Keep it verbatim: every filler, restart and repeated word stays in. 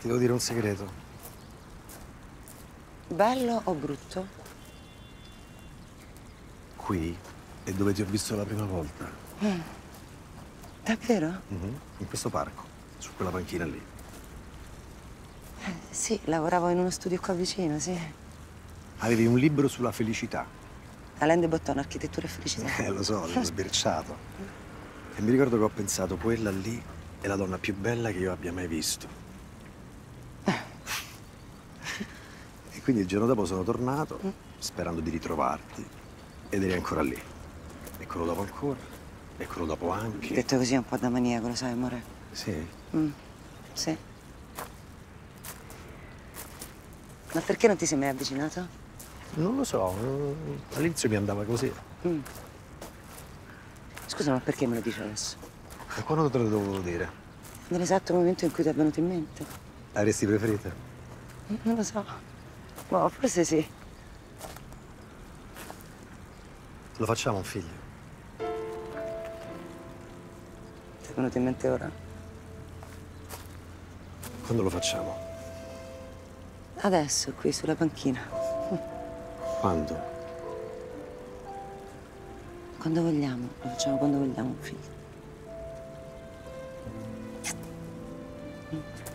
Ti devo dire un segreto. Bello o brutto? Qui è dove ti ho visto la prima volta. Mm. Davvero? Mm-hmm. In questo parco, su quella panchina lì. Eh, sì, lavoravo in uno studio qua vicino, sì. Avevi un libro sulla felicità. Alain de Botton, Architettura e felicità. Eh, lo so, l'ho sbirciato. E mi ricordo che ho pensato, quella lì è la donna più bella che io abbia mai visto. E quindi il giorno dopo sono tornato, sperando di ritrovarti, ed eri ancora lì. E quello dopo ancora, e quello dopo anche. Detto così è un po' da maniaco, lo sai, amore? Sì? Mm. Sì. Ma perché non ti sei mai avvicinato? Non lo so, all'inizio mi andava così. Mm. Scusa, ma perché me lo dici adesso? E quando te lo dovevo dire? Nell'esatto momento in cui ti è venuto in mente. L'avresti preferita? Non lo so. No, forse sì. Lo facciamo un figlio? Ti è venuto in mente ora? Quando lo facciamo? Adesso, qui, sulla panchina. Quando? Quando vogliamo, lo facciamo quando vogliamo un figlio. Mm.